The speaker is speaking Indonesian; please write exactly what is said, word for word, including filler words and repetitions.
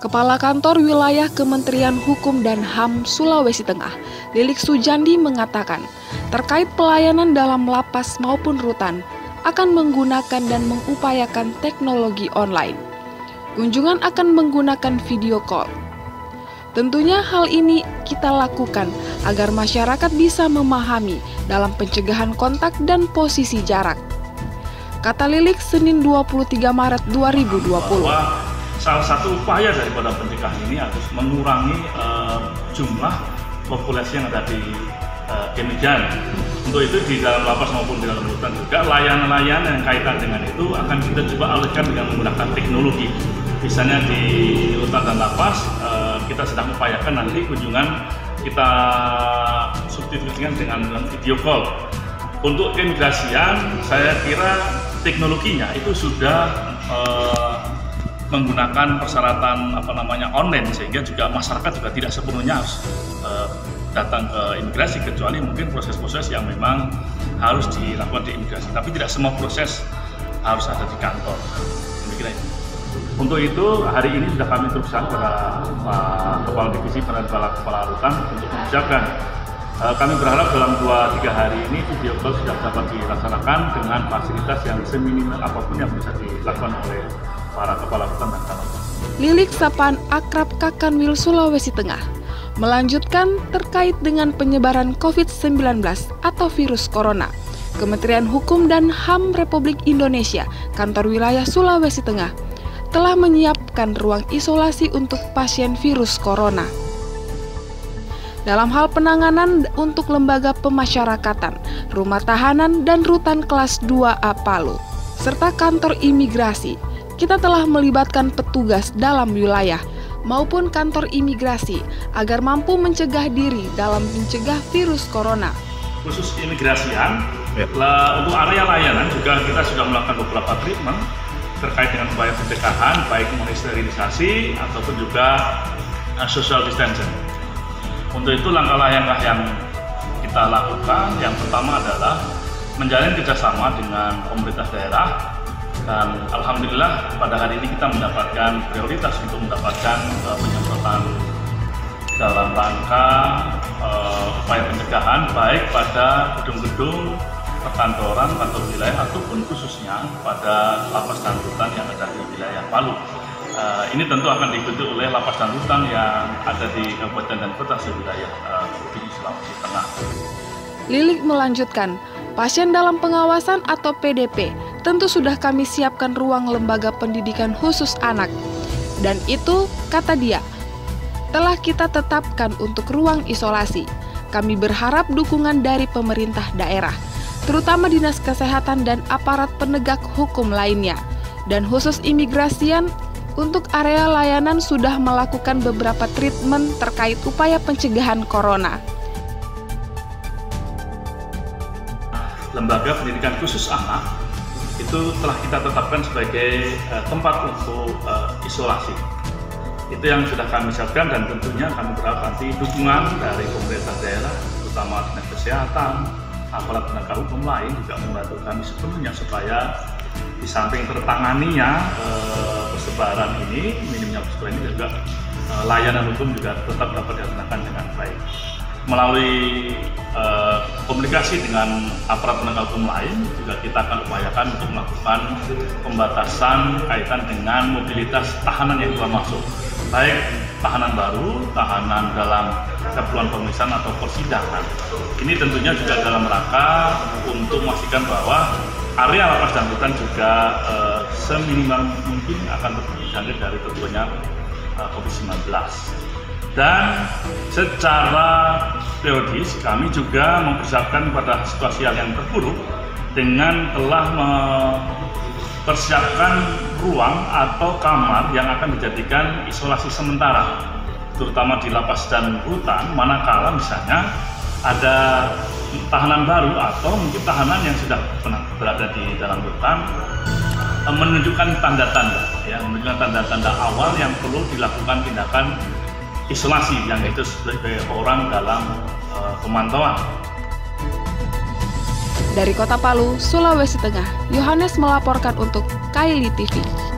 Kepala Kantor Wilayah Kementerian Hukum dan H A M Sulawesi Tengah, Lilik Sujandi mengatakan, terkait pelayanan dalam lapas maupun rutan, akan menggunakan dan mengupayakan teknologi online. Kunjungan akan menggunakan video call. Tentunya hal ini kita lakukan agar masyarakat bisa memahami dalam pencegahan kontak dan posisi jarak. Kata Lilik Senin dua puluh tiga Maret dua ribu dua puluh. Bahwa salah satu upaya daripada pencegahan ini harus mengurangi uh, jumlah populasi yang ada di uh, demikian. Untuk itu di dalam lapas maupun di dalam rutan juga layanan-layanan yang kaitan dengan itu akan kita coba alihkan dengan menggunakan teknologi. Misalnya di rutan dan lapas uh, kita sedang upayakan nanti kunjungan kita substitusikan dengan video call. Untuk keimigrasian saya kira teknologinya itu sudah uh, menggunakan persyaratan apa namanya online, sehingga juga masyarakat juga tidak sepenuhnya harus uh, datang ke imigrasi, kecuali mungkin proses-proses yang memang harus dilakukan di imigrasi, tapi tidak semua proses harus ada di kantor. Untuk itu hari ini sudah kami teruskan kepada Pak Kepala Divisi Penanggulangan Kepala Rutan untuk kebijakan. Uh, kami berharap dalam dua sampai tiga hari ini video call sudah dapat dilaksanakan dengan fasilitas yang seminimal apapun yang bisa dilakukan oleh para kepala rutan dan kantor. Lilik Sapan akrab Kakanwil Sulawesi Tengah melanjutkan terkait dengan penyebaran COVID sembilan belas atau virus corona. Kementerian Hukum dan H A M Republik Indonesia, Kantor Wilayah Sulawesi Tengah, telah menyiapkan ruang isolasi untuk pasien virus corona. Dalam hal penanganan untuk lembaga pemasyarakatan, rumah tahanan dan rutan kelas dua A Palu, serta kantor imigrasi, kita telah melibatkan petugas dalam wilayah maupun kantor imigrasi agar mampu mencegah diri dalam mencegah virus corona. Khusus imigrasian, ya. Untuk area layanan juga kita sudah melakukan beberapa treatment terkait dengan upaya pencegahan, baik mensterilisasi ataupun juga social distancing. Untuk itu langkah-langkah yang kita lakukan, yang pertama adalah menjalin kerjasama dengan pemerintah daerah. Dan alhamdulillah pada hari ini kita mendapatkan prioritas untuk mendapatkan uh, penyemprotan dalam rangka uh, upaya pencegahan baik pada gedung-gedung perkantoran atau wilayah ataupun khususnya pada lapas dan rutan yang ada di wilayah Palu. Uh, ini tentu akan diikuti oleh lapas dan rutan yang ada di kabupaten dan kota sewilayah uh, di Sulawesi Tengah. Lilik melanjutkan, pasien dalam pengawasan atau P D P tentu sudah kami siapkan ruang lembaga pendidikan khusus anak, dan itu kata dia telah kita tetapkan untuk ruang isolasi. Kami berharap dukungan dari pemerintah daerah, terutama dinas kesehatan dan aparat penegak hukum lainnya, dan khusus imigrasian. Untuk area layanan sudah melakukan beberapa treatment terkait upaya pencegahan corona. Lembaga pendidikan khusus anak itu telah kita tetapkan sebagai uh, tempat untuk uh, isolasi. Itu yang sudah kami siapkan, dan tentunya kami berharap nanti dukungan dari pemerintah daerah, terutama dinas kesehatan, aparat penegak hukum lain juga membantu kami sepenuhnya supaya di samping tertanganinya uh, persebaran ini, minimnya persebaran ini juga uh, layanan hukum juga tetap dapat dilaksanakan dengan baik. Melalui uh, komunikasi dengan aparat penegak hukum lain, juga kita akan upayakan untuk melakukan pembatasan kaitan dengan mobilitas tahanan yang keluar masuk, baik tahanan baru, tahanan dalam keperluan pemeriksaan atau persidangan. Ini tentunya juga dalam rangka untuk memastikan bahwa area lapas dan rutan juga uh, seminimal mungkin akan terjaga dari terjadinya uh, COVID sembilan belas. Dan secara periodis kami juga mempersiapkan pada situasi yang terburuk dengan telah mempersiapkan ruang atau kamar yang akan dijadikan isolasi sementara, terutama di lapas dan rutan, manakala misalnya ada tahanan baru atau mungkin tahanan yang sudah pernah berada di dalam rutan menunjukkan tanda-tanda ya, menunjukkan tanda-tanda awal yang perlu dilakukan tindakan isolasi, yang itu sebagai orang dalam uh, pemantauan. Dari Kota Palu, Sulawesi Tengah, Yohanes melaporkan untuk Kaili T V.